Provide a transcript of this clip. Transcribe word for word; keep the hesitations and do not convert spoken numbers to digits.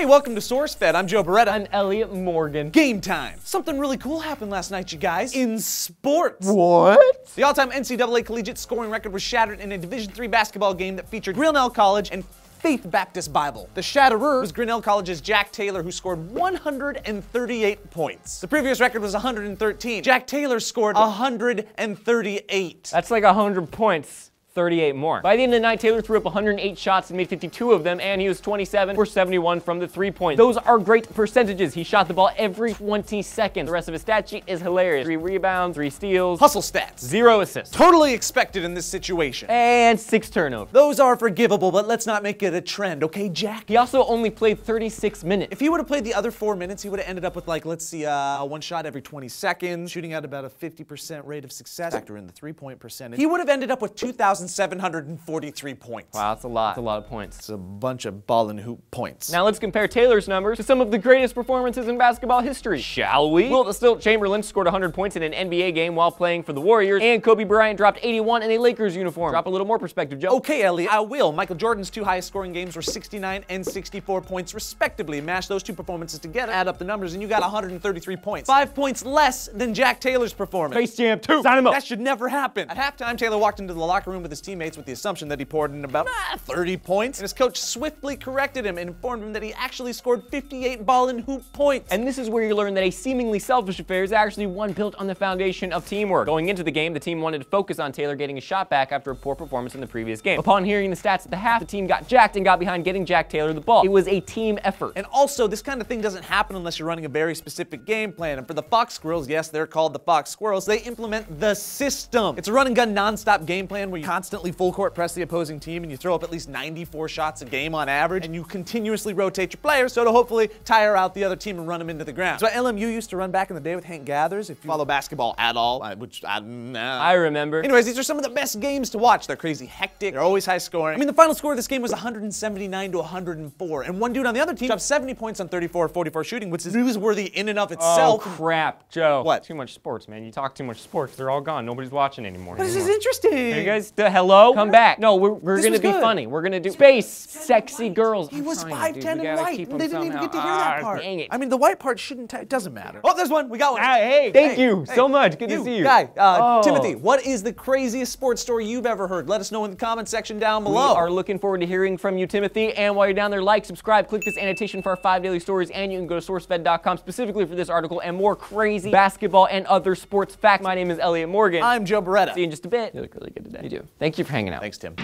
Hey, welcome to SourceFed. I'm Joe Bereta. I'm Elliot Morgan. Game time. Something really cool happened last night, you guys. In sports. What? The all-time N C double A collegiate scoring record was shattered in a Division three basketball game that featured Grinnell College and Faith Baptist Bible. The shatterer was Grinnell College's Jack Taylor, who scored one hundred thirty-eight points. The previous record was one hundred thirteen. Jack Taylor scored one hundred thirty-eight. That's like one hundred points. thirty-eight more. By the end of the night, Taylor threw up one hundred eight shots and made fifty-two of them, and he was twenty-seven for seventy-one from the three-point. Those are great percentages. He shot the ball every twenty seconds. The rest of his stat sheet is hilarious. Three rebounds, three steals. Hustle stats. Zero assists. Totally expected in this situation. And six turnovers. Those are forgivable, but let's not make it a trend, okay, Jack? He also only played thirty-six minutes. If he would've played the other four minutes, he would've ended up with, like, let's see, uh, one shot every twenty seconds, shooting at about a fifty percent rate of success. Factor in the three-point percentage. He would've ended up with two thousand seven hundred forty-three points. Wow, that's a lot. That's a lot of points. It's a bunch of ball and hoop points. Now let's compare Taylor's numbers to some of the greatest performances in basketball history, shall we? Wilt Chamberlain scored one hundred points in an N B A game while playing for the Warriors, and Kobe Bryant dropped eighty-one in a Lakers uniform. Drop a little more perspective, Joe. Okay, Elliot, I will. Michael Jordan's two highest scoring games were sixty-nine and sixty-four points, respectively. Mash those two performances together, add up the numbers, and you got one hundred thirty-three points. Five points less than Jack Taylor's performance. Space Jam two. Sign him up. That should never happen. At halftime, Taylor walked into the locker room with his teammates with the assumption that he poured in about ah, thirty points, and his coach swiftly corrected him and informed him that he actually scored fifty-eight ball and hoop points. And this is where you learn that a seemingly selfish affair is actually one built on the foundation of teamwork. Going into the game, the team wanted to focus on Taylor getting a shot back after a poor performance in the previous game. Upon hearing the stats at the half, the team got jacked and got behind getting Jack Taylor the ball. It was a team effort. And also, this kind of thing doesn't happen unless you're running a very specific game plan, and for the Fox Squirrels, yes, they're called the Fox Squirrels, they implement the system. It's a run and gun non-stop game plan where you constantly full court press the opposing team and you throw up at least ninety-four shots a game on average, and you continuously rotate your players so to hopefully tire out the other team and run them into the ground. So L M U used to run back in the day with Hank Gathers, if you follow basketball at all, which I don't know. I remember. Anyways, these are some of the best games to watch. They're crazy hectic, they're always high scoring. I mean, the final score of this game was one hundred seventy-nine to one hundred four, and one dude on the other team dropped seventy points on thirty-four of forty-four shooting, which is newsworthy in and of itself. Oh crap, Joe. What? Too much sports, man. You talk too much sports. They're all gone. Nobody's watching anymore. But this is interesting. Hey, guys. The hello? Come back. No, we're, we're gonna be good. Funny. We're gonna do space, sexy girls. He I'm was five ten and white. They didn't somehow. even get to hear ah, that part. Dang it. I mean, the white part shouldn't, it doesn't matter. Oh, there's one. We got one. Ah, hey, thank hey, you hey. so much. Good you, to see you. Guy, uh, oh. Timothy, what is the craziest sports story you've ever heard? Let us know in the comment section down below. We are looking forward to hearing from you, Timothy. And while you're down there, like, subscribe, click this annotation for our five daily stories, and you can go to sourcefed dot com specifically for this article and more crazy basketball and other sports facts. My name is Elliot Morgan. I'm Joe Bereta. See you in just a bit. You look really good today. You do. Thank you for hanging out. Thanks, Tim.